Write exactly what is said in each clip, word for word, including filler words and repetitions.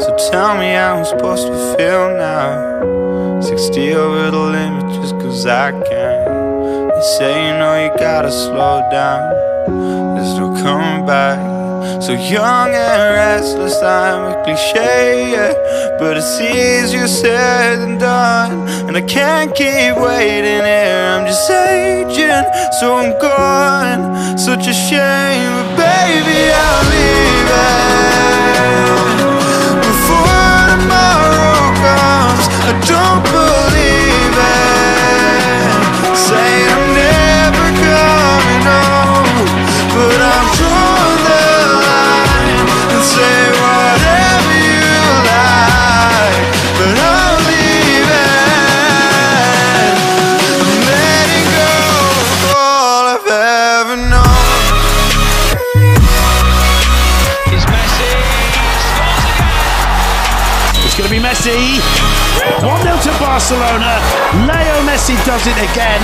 So tell me how I'm supposed to feel now. Sixty over the limit just cause I can. They say you know you gotta slow down, there's no coming back. So young and restless, I'm a cliche, yeah. But it's easier said than done, and I can't keep waiting here. I'm just aging, so I'm gone. Such a shame, but baby, I'm leaving before tomorrow comes. I don't believe it. Say I'm never coming home, but I'm trying. Say whatever you like, but I'm leaving. I'm letting go of all I've ever known. It's Messi, scores again. It's going to be Messi. one nil to Barcelona. Leo Messi does it again.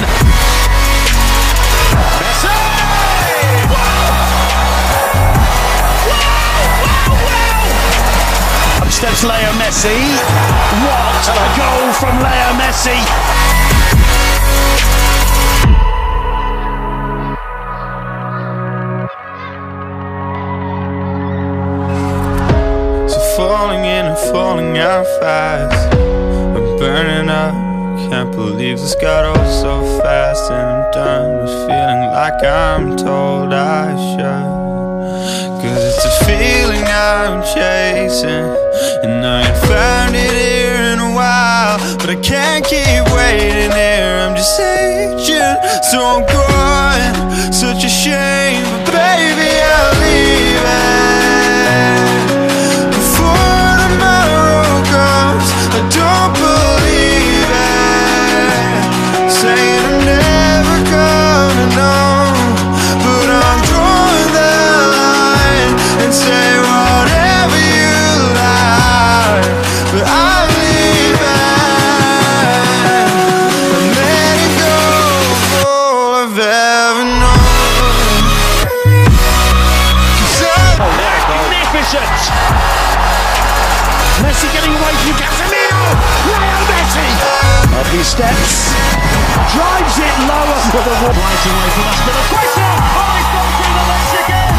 Steps Leo Messi. What a goal from Leo Messi! So falling in and falling out fast. I'm burning up. Can't believe this got old so fast. And I'm done with feeling like I'm told I should. Cause it's a feeling I'm chasing, and I ain't found it here in a while. But I can't keep waiting here, I'm just aging, so I'm going. Such a shame, but baby I'm leaving before tomorrow comes. I don't believe it. Saying I'm never coming home, but I'm drawing the line and say whatever you like, but I'm leaving. I'm letting go of all I've ever known. Oh, magnificent! Messi getting away from Casemiro. Leo Messi. Up he steps, drives it lower. Right away from us, but a question. Oh, he's gone through the legs again.